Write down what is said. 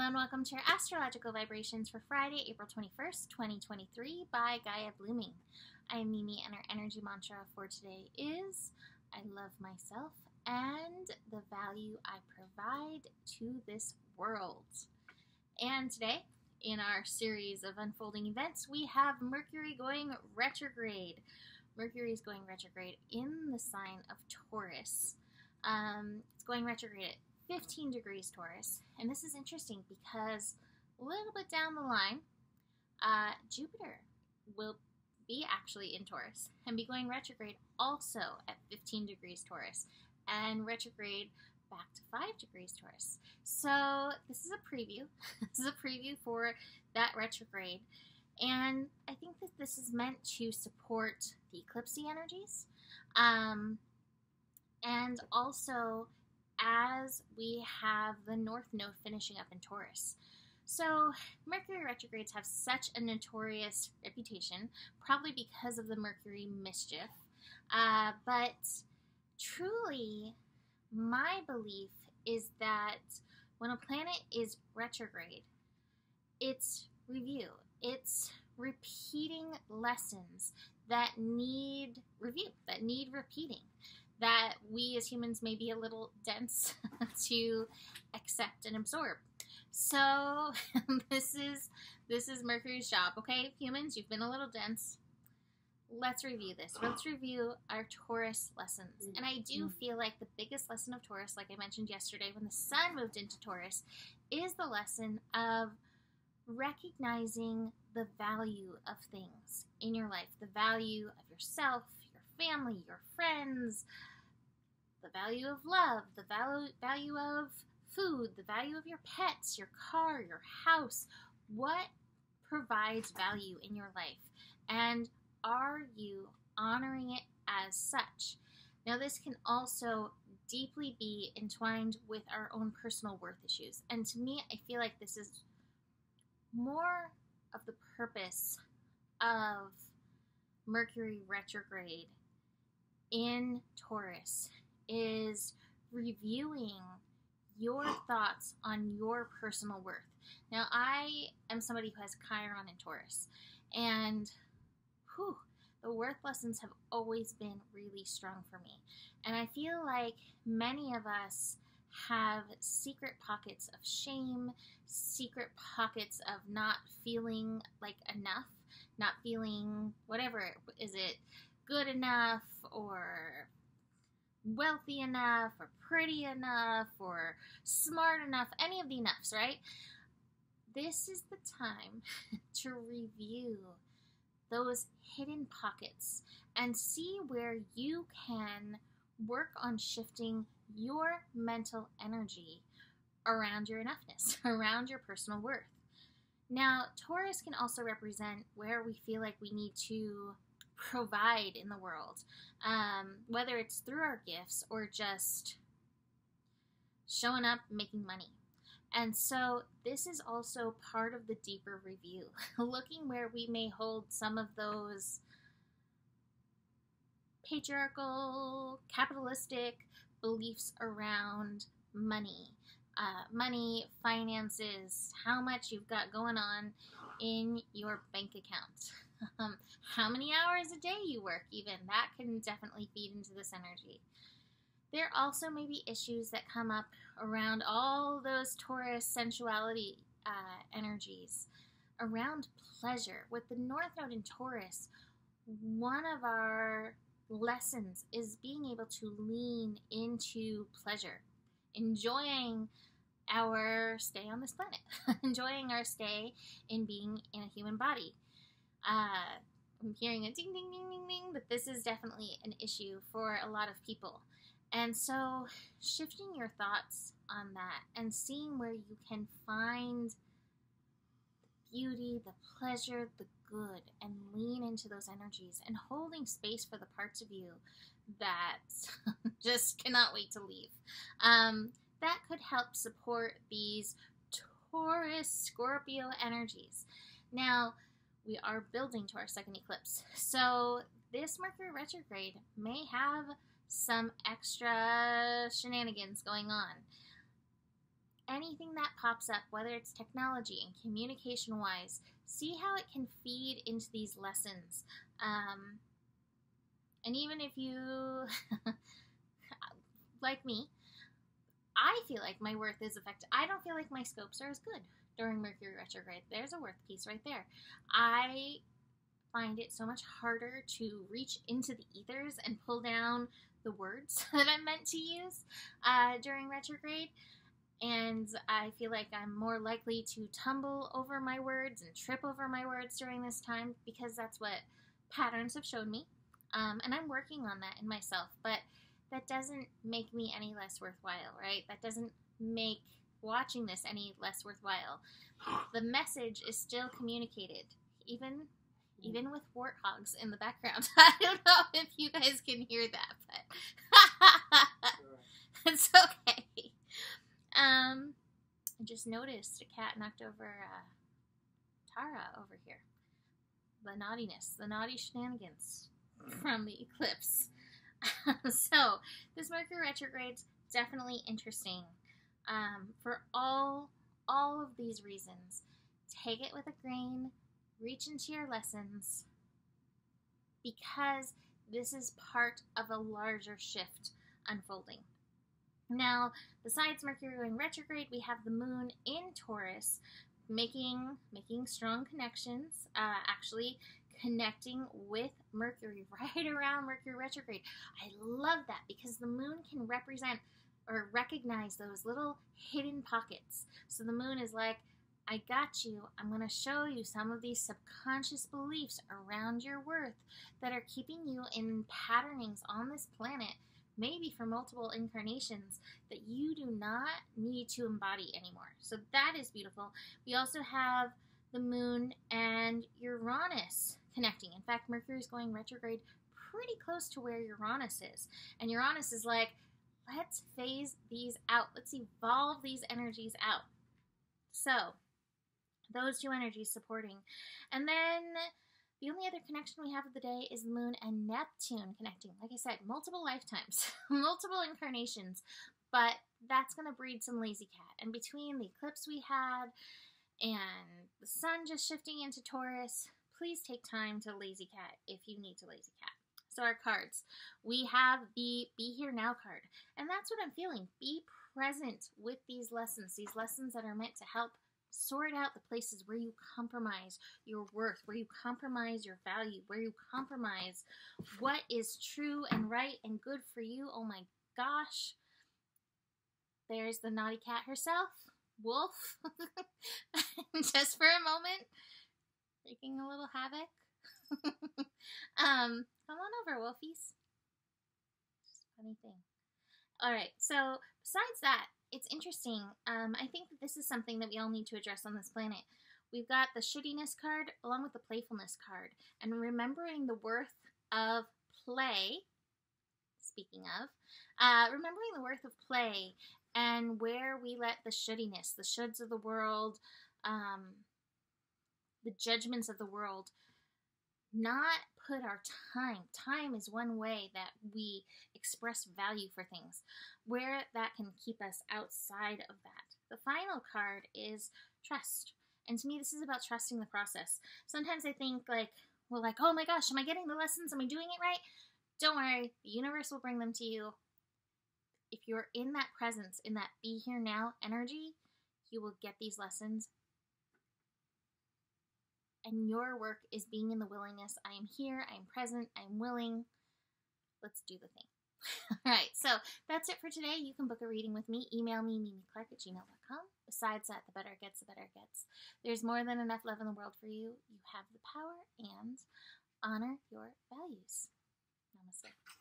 Hello and welcome to your astrological vibrations for Friday, April 21st, 2023 by Gaia Blooming. I am Mimi and our energy mantra for today is, I love myself and the value I provide to this world. And today, in our series of unfolding events, we have Mercury going retrograde. Mercury is going retrograde in the sign of Taurus. It's going retrograde at 15 degrees Taurus, and this is interesting because a little bit down the line, Jupiter will be actually in Taurus and be going retrograde also at 15 degrees Taurus and retrograde back to 5 degrees Taurus. So this is a preview. This is a preview for that retrograde, and I think that this is meant to support the eclipsy energies, and also as we have the North Node finishing up in Taurus. So Mercury retrogrades have such a notorious reputation, probably because of the Mercury mischief. But truly, my belief is that when a planet is retrograde, it's review. It's repeating lessons that need review, that need repeating, that we as humans may be a little dense to accept and absorb. So this is Mercury's job. Okay, humans, you've been a little dense. Let's review this. Let's review our Taurus lessons. And I do feel like the biggest lesson of Taurus, like I mentioned yesterday when the sun moved into Taurus, is the lesson of recognizing the value of things in your life, the value of yourself, family, your friends, the value of love, the value of food, the value of your pets, your car, your house. What provides value in your life? And are you honoring it as such? Now, this can also deeply be entwined with our own personal worth issues. And to me, I feel like this is more of the purpose of Mercury retrograde in Taurus, is reviewing your thoughts on your personal worth. Now, I am somebody who has Chiron in Taurus, and the worth lessons have always been really strong for me. And I feel like many of us have secret pockets of shame, secret pockets of not feeling like enough, not feeling whatever. Is it good enough, or wealthy enough, or pretty enough, or smart enough, any of the enoughs, right? This is the time to review those hidden pockets and see where you can work on shifting your mental energy around your enoughness, around your personal worth. Now, Taurus can also represent where we feel like we need to provide in the world, whether it's through our gifts or just showing up, making money. And so this is also part of the deeper review, looking where we may hold some of those patriarchal, capitalistic beliefs around money. Money, finances, how much you've got going on in your bank account, how many hours a day you work even. That can definitely feed into this energy. There also may be issues that come up around all those Taurus sensuality energies, around pleasure. With the North Node in Taurus, one of our lessons is being able to lean into pleasure, enjoying our stay on this planet, enjoying our stay in being in a human body. I'm hearing a ding, ding, ding, ding, ding, but this is definitely an issue for a lot of people. And so shifting your thoughts on that and seeing where you can find the beauty, the pleasure, the good, and lean into those energies and holding space for the parts of you that just cannot wait to leave. That could help support these Taurus Scorpio energies. Now, we are building to our second eclipse, so this Mercury retrograde may have some extra shenanigans going on. anything that pops up, whether it's technology and communication-wise, see how it can feed into these lessons. And even if you, like me, I feel like my worth is affected. I don't feel like my scopes are as good during Mercury retrograde. There's a worth piece right there. I find it so much harder to reach into the ethers and pull down the words that I'm meant to use during retrograde. And I feel like I'm more likely to tumble over my words and trip over my words during this time, because that's what patterns have shown me. And I'm working on that in myself, but that doesn't make me any less worthwhile, right? That doesn't make watching this any less worthwhile. The message is still communicated, even with warthogs in the background. I don't know if you guys can hear that, but it's okay. I just noticed a cat knocked over Tara over here. The naughtiness, the naughty shenanigans from the eclipse. So this Mercury retrograde's definitely interesting. For all of these reasons, take it with a grain, reach into your lessons, because this is part of a larger shift unfolding. Now, besides Mercury going retrograde, we have the moon in Taurus making strong connections, actually connecting with Mercury right around Mercury retrograde. I love that, because the moon can represent or recognize those little hidden pockets. So the moon is like, I got you. I'm going to show you some of these subconscious beliefs around your worth that are keeping you in patternings on this planet, maybe for multiple incarnations, that you do not need to embody anymore. So that is beautiful. We also have the moon and Uranus connecting. In fact, Mercury is going retrograde pretty close to where Uranus is. And Uranus is like, let's phase these out. Let's evolve these energies out. So those two energies supporting. And then the only other connection we have of the day is the moon and Neptune connecting. Like I said, multiple lifetimes, multiple incarnations, but that's going to breed some lazy cat. And between the eclipse we had and the sun just shifting into Taurus, please take time to lazy cat if you need to lazy cat. So our cards, we have the Be Here Now card, and that's what I'm feeling. Be present with these lessons that are meant to help sort out the places where you compromise your worth, where you compromise your value, where you compromise what is true and right and good for you. Oh my gosh. There's the naughty cat herself, Wolf, just for a moment, wreaking a little havoc. Come on over, Wolfies. Just a funny thing. All right, so besides that, it's interesting. I think that this is something that we all need to address on this planet. We've got the shittiness card along with the playfulness card, and remembering the worth of play, speaking of, remembering the worth of play and where we let the shittiness, the shoulds of the world, the judgments of the world, not put our time. Time is one way that we express value for things, where that can keep us outside of that. The final card is trust. And to me, this is about trusting the process. Sometimes I think like, well, like, oh my gosh, am I getting the lessons? Am I doing it right? Don't worry. The universe will bring them to you. If you're in that presence, in that Be Here Now energy, you will get these lessons. And your work is being in the willingness. I am here. I am present. I am willing. Let's do the thing. All right. So that's it for today. You can book a reading with me. Email me, mimiclark@gmail.com. Besides that, the better it gets, the better it gets. There's more than enough love in the world for you. You have the power, and honor your values. Namaste.